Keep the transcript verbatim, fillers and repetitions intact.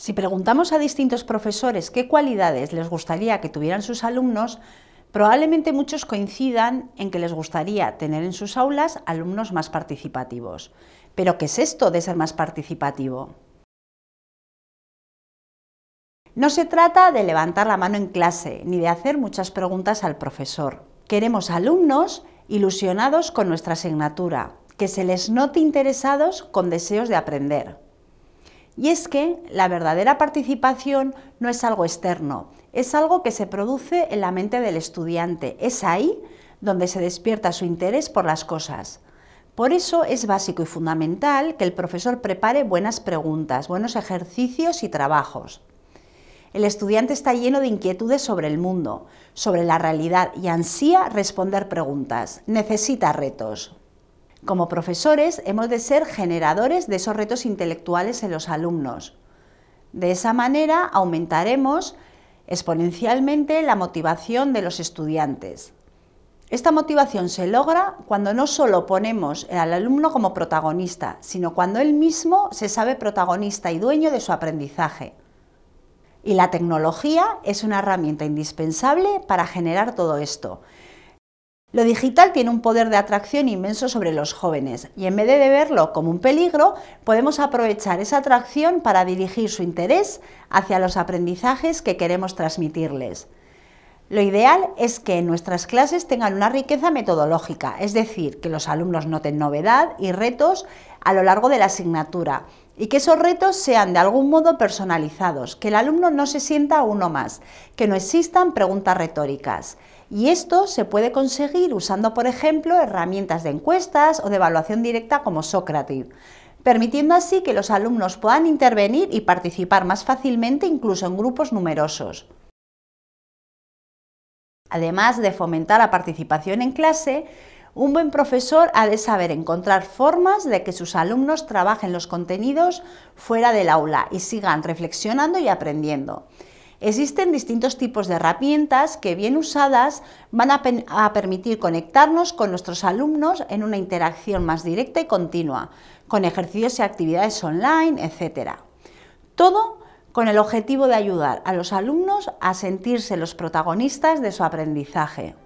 Si preguntamos a distintos profesores qué cualidades les gustaría que tuvieran sus alumnos, probablemente muchos coincidan en que les gustaría tener en sus aulas alumnos más participativos. ¿Pero qué es esto de ser más participativo? No se trata de levantar la mano en clase, ni de hacer muchas preguntas al profesor. Queremos alumnos ilusionados con nuestra asignatura, que se les note interesados con deseos de aprender. Y es que la verdadera participación no es algo externo, es algo que se produce en la mente del estudiante, es ahí donde se despierta su interés por las cosas. Por eso es básico y fundamental que el profesor prepare buenas preguntas, buenos ejercicios y trabajos. El estudiante está lleno de inquietudes sobre el mundo, sobre la realidad y ansía responder preguntas. Necesita retos. Como profesores hemos de ser generadores de esos retos intelectuales en los alumnos. De esa manera aumentaremos exponencialmente la motivación de los estudiantes. Esta motivación se logra cuando no solo ponemos al alumno como protagonista, sino cuando él mismo se sabe protagonista y dueño de su aprendizaje. Y la tecnología es una herramienta indispensable para generar todo esto. Lo digital tiene un poder de atracción inmenso sobre los jóvenes y en vez de verlo como un peligro, podemos aprovechar esa atracción para dirigir su interés hacia los aprendizajes que queremos transmitirles. Lo ideal es que nuestras clases tengan una riqueza metodológica, es decir, que los alumnos noten novedad y retos a lo largo de la asignatura y que esos retos sean de algún modo personalizados, que el alumno no se sienta uno más, que no existan preguntas retóricas. Y esto se puede conseguir usando, por ejemplo, herramientas de encuestas o de evaluación directa como Socrative, permitiendo así que los alumnos puedan intervenir y participar más fácilmente incluso en grupos numerosos. Además de fomentar la participación en clase, un buen profesor ha de saber encontrar formas de que sus alumnos trabajen los contenidos fuera del aula y sigan reflexionando y aprendiendo. Existen distintos tipos de herramientas que, bien usadas, van a, a permitir conectarnos con nuestros alumnos en una interacción más directa y continua, con ejercicios y actividades online, etcétera. Todo con el objetivo de ayudar a los alumnos a sentirse los protagonistas de su aprendizaje.